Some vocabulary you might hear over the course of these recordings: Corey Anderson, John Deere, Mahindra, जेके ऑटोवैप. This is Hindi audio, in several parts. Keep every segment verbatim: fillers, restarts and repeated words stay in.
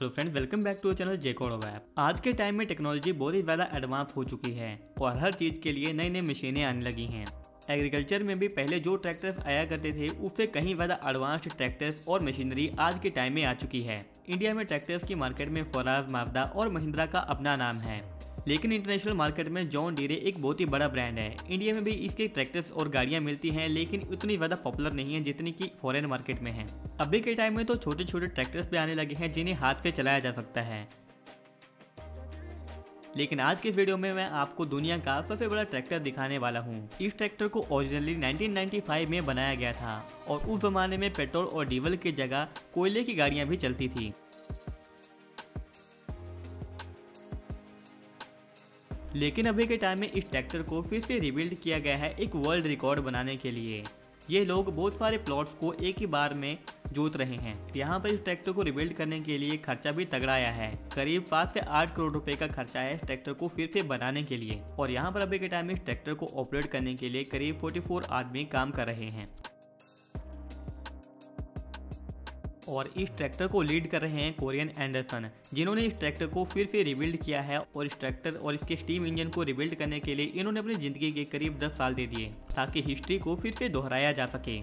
Hello friends, welcome back to channel जेके ऑटोवैप। आज के टाइम में टेक्नोलॉजी बहुत ही ज़्यादा एडवांस हो चुकी है और हर चीज़ के लिए नई नई मशीनें आने लगी हैं। एग्रीकल्चर में भी पहले जो ट्रैक्टर्स आया करते थे उससे कहीं ज़्यादा एडवांस्ड ट्रैक्टर्स और मशीनरी आज के टाइम में आ चुकी है। इंडिया में ट्रैक्टर्स की मार्केट में फराज, मावदा और महिंद्रा का अपना नाम है, लेकिन इंटरनेशनल मार्केट में जॉन डीरे एक बहुत ही बड़ा ब्रांड है। इंडिया में भी इसके ट्रैक्टर्स और गाड़ियां मिलती हैं, लेकिन उतनी ज़्यादा पॉपुलर नहीं है जितनी कि फॉरेन मार्केट में है। अभी के टाइम में तो छोटे छोटे ट्रैक्टर्स भी आने लगे हैं जिन्हें हाथ से चलाया जा सकता है। लेकिन आज के वीडियो में मैं आपको दुनिया का सबसे बड़ा ट्रैक्टर दिखाने वाला हूँ। इस ट्रैक्टर को ओरिजिनली नाइनटीन नाइंटी फाइव में बनाया गया था और उस जमाने में पेट्रोल और डीजल की जगह कोयले की गाड़ियाँ भी चलती थी। लेकिन अभी के टाइम में इस ट्रैक्टर को फिर से रिबिल्ड किया गया है एक वर्ल्ड रिकॉर्ड बनाने के लिए। ये लोग बहुत सारे प्लॉट्स को एक ही बार में जोत रहे हैं। यहाँ पर इस ट्रैक्टर को रिबिल्ड करने के लिए खर्चा भी तगड़ा आया है, करीब पाँच से आठ करोड़ रुपए का खर्चा है ट्रैक्टर को फिर से बनाने के लिए। और यहाँ पर अभी के टाइम में इस ट्रैक्टर को ऑपरेट करने के लिए करीब फोर्टी फोर आदमी काम कर रहे हैं और इस ट्रैक्टर को लीड कर रहे हैं कोरियन एंडरसन, जिन्होंने इस ट्रैक्टर को फिर से रिबिल्ड किया है। और इस ट्रैक्टर और इसके स्टीम इंजन को रिबिल्ड करने के लिए इन्होंने अपनी जिंदगी के करीब दस साल दे दिए ताकि हिस्ट्री को फिर से दोहराया जा सके।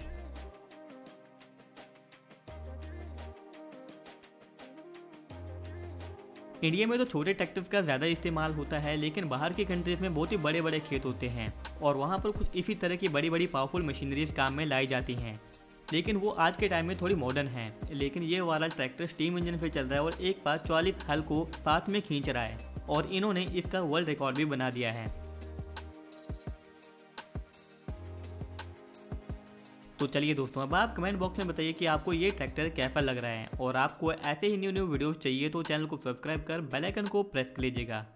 इंडिया में तो छोटे ट्रैक्टर्स का ज़्यादा इस्तेमाल होता है, लेकिन बाहर की कंट्रीज में बहुत ही बड़े बड़े खेत होते हैं और वहाँ पर कुछ इसी तरह की बड़ी बड़ी पावरफुल मशीनरीज काम में लाई जाती हैं, लेकिन वो आज के टाइम में थोड़ी मॉडर्न है। लेकिन ये वाला ट्रैक्टर स्टीम इंजन पे चल रहा है और एक पास चालीस हल को साथ में खींच रहा है और इन्होंने इसका वर्ल्ड रिकॉर्ड भी बना दिया है। तो चलिए दोस्तों, अब आप कमेंट बॉक्स में बताइए कि आपको ये ट्रैक्टर कैसा लग रहा है और आपको ऐसे ही न्यू न्यू वीडियोस चाहिए तो चैनल को सब्सक्राइब कर बेल आइकन को प्रेस कर लीजिएगा।